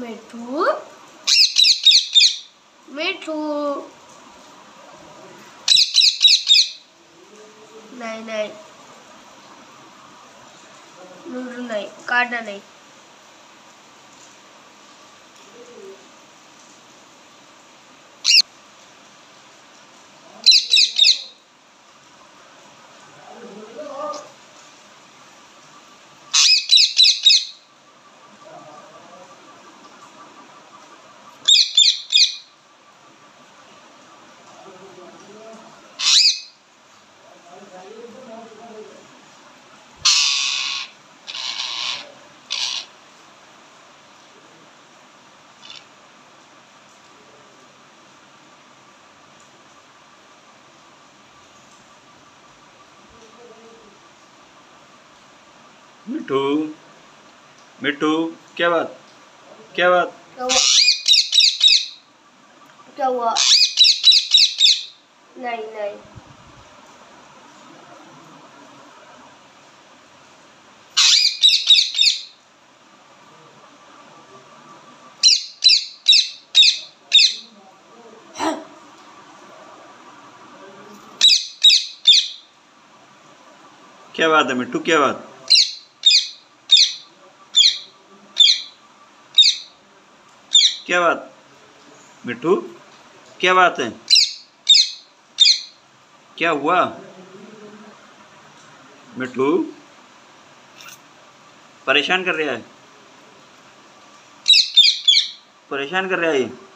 मिठू मिठू। नहीं नहीं नूडल नहीं काटना नहीं। मिठू मिठू क्या बात क्या बात क्या हुआ? नहीं नहीं क्या बात है मिठू क्या बात? क्या बात मिठू क्या बात है? क्या हुआ मिठू? परेशान कर रहा है ये।